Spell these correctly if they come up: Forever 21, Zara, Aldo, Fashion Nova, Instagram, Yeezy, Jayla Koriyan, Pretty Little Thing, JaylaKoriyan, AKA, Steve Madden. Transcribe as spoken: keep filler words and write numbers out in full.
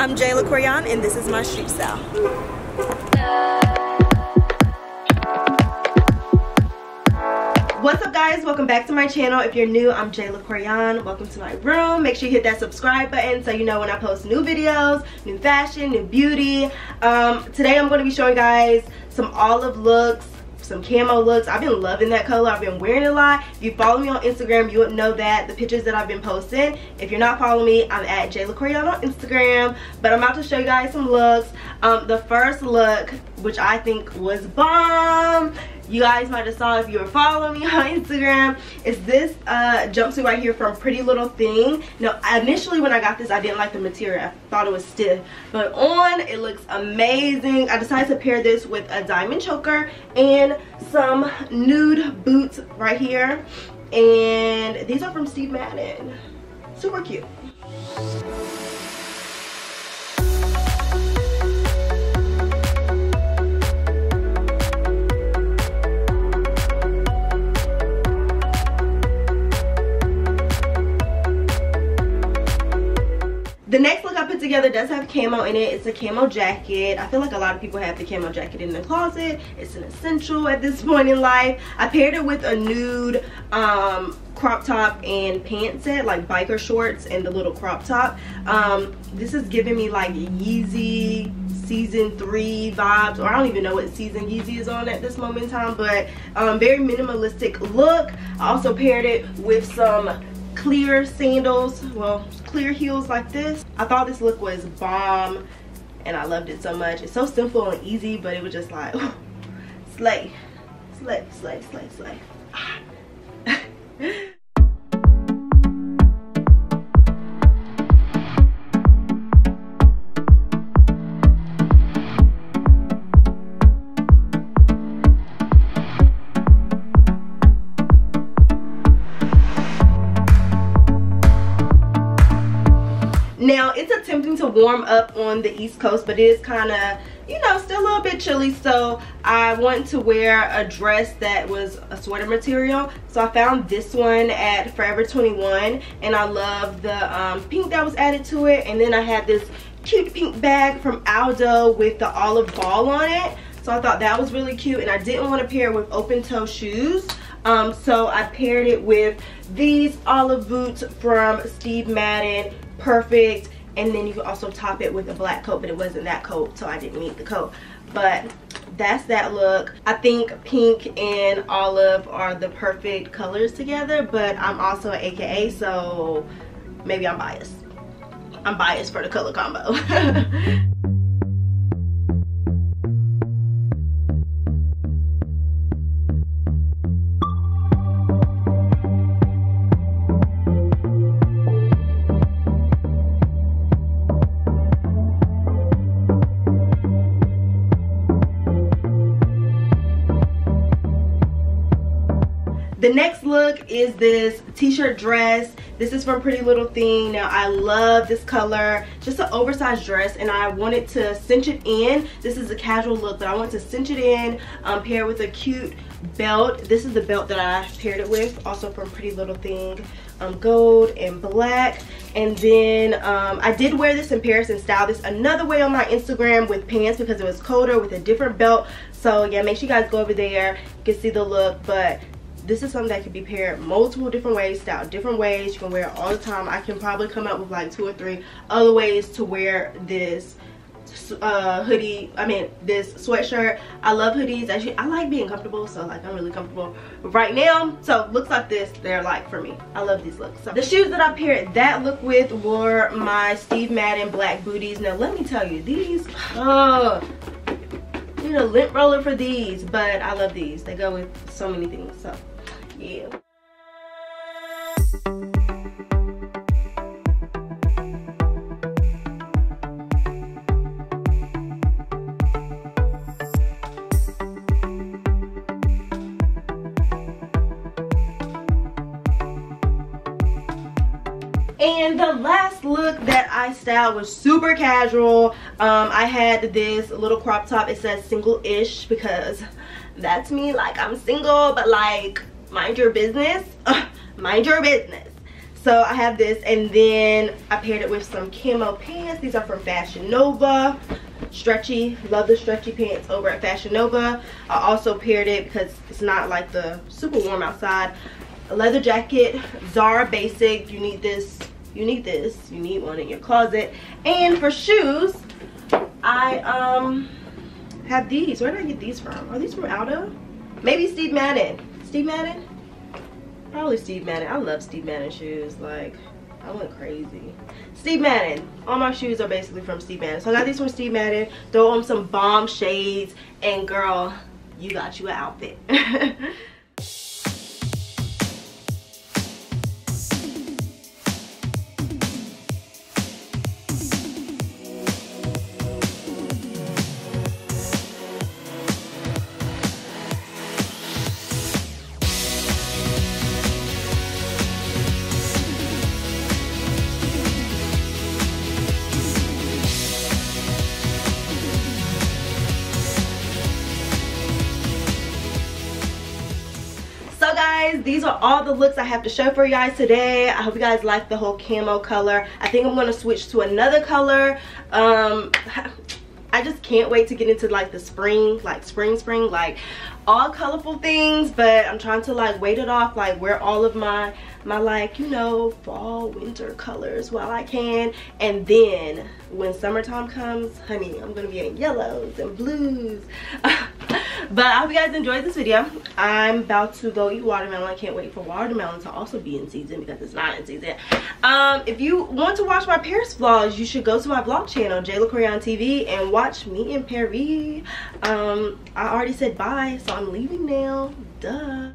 I'm Jayla Koriyan, and this is my street style. What's up, guys? Welcome back to my channel. If you're new, I'm Jayla Koriyan. Welcome to my room. Make sure you hit that subscribe button so you know when I post new videos, new fashion, new beauty. Um, today I'm going to be showing guys some olive looks, some camo looks. I've been loving that color. I've been wearing it a lot. If you follow me on Instagram, you would know that, the pictures that I've been posting. If you're not following me, I'm at JaylaKoriyan on Instagram. But I'm about to show you guys some looks. Um, the first look, which I think was bomb, you guys might have saw if you were following me on Instagram, is this uh, jumpsuit right here from Pretty Little Thing. Now, initially when I got this, I didn't like the material. I thought it was stiff. But on, it looks amazing. I decided to pair this with a diamond choker and some nude boots right here. And these are from Steve Madden. Super cute. The next look I put together does have camo in it. It's a camo jacket. I feel like a lot of people have the camo jacket in their closet. It's an essential at this point in life. I paired it with a nude um, crop top and pants set, like biker shorts and the little crop top. Um, this is giving me like Yeezy season three vibes, or I don't even know what season Yeezy is on at this moment in time, but um, very minimalistic look. I also paired it with some clear sandals, well, clear heels like this. I thought this look was bomb and I loved it so much. It's so simple and easy, but it was just like, oh, slay, slay, slay, slay, slay. Ah. Now, it's attempting to warm up on the East Coast, but it is kind of, you know, still a little bit chilly, so I wanted to wear a dress that was a sweater material. So I found this one at Forever twenty-one, and I love the um, pink that was added to it. And then I had this cute pink bag from Aldo with the olive ball on it. So I thought that was really cute, and I didn't want to pair it with open toe shoes. Um, so I paired it with these olive boots from Steve Madden. Perfect. And then you can also top it with a black coat, but it wasn't that coat, so I didn't need the coat. But that's that look. I think pink and olive are the perfect colors together, but I'm also an A K A, so maybe I'm biased. I'm biased for the color combo. The next look is this t-shirt dress. This is from Pretty Little Thing. Now, I love this color. Just an oversized dress, and I wanted to cinch it in. This is a casual look, but I wanted to cinch it in, um, pair with a cute belt. This is the belt that I paired it with, also from Pretty Little Thing, um, gold and black. And then um, I did wear this in Paris and style this another way on my Instagram with pants because it was colder with a different belt. So, yeah, make sure you guys go over there. You can see the look, but this is something that can be paired multiple different ways, styled different ways. You can wear it all the time. I can probably come up with like two or three other ways to wear this uh, hoodie. I mean, this sweatshirt. I love hoodies. Actually, I like being comfortable, so like I'm really comfortable right now. So looks like this, they're like for me. I love these looks. So the shoes that I paired that look with were my Steve Madden black booties. Now let me tell you, these. Oh. Need a lint roller for these, but I love these. They go with so many things. So. Yeah. And the last look that I styled was super casual. Um, I had this little crop top. It says single-ish because that's me. Like, I'm single, but like, mind your business. Ugh, mind your business. So I have this, and then I paired it with some camo pants. These are from Fashion Nova. Stretchy, love the stretchy pants over at Fashion Nova. I also paired it because it's not like the super warm outside. A leather jacket, Zara basic. You need this, you need this, you need one in your closet. And for shoes, I um have these. Where did I get these from? Are these from Aldo? Maybe Steve Madden. Steve Madden? Probably Steve Madden. I love Steve Madden shoes. Like, I went crazy. Steve Madden. All my shoes are basically from Steve Madden. So I got these from Steve Madden. Throw on some bomb shades, and girl, you got you an outfit. These are all the looks I have to show for you guys today. I hope you guys like the whole camo color. I think I'm going to switch to another color. Um, I just can't wait to get into like the spring, like spring, spring, like all colorful things. But I'm trying to like wait it off, like wear all of my, my like, you know, fall, winter colors while I can. And then when summertime comes, honey, I'm going to be in yellows and blues. But I hope you guys enjoyed this video. I'm about to go eat watermelon. I can't wait for watermelon to also be in season because it's not in season. Um, if you want to watch my Paris vlogs, you should go to my vlog channel, JaylaKoriyan T V, and watch me in Paris. Um, I already said bye, so I'm leaving now. Duh.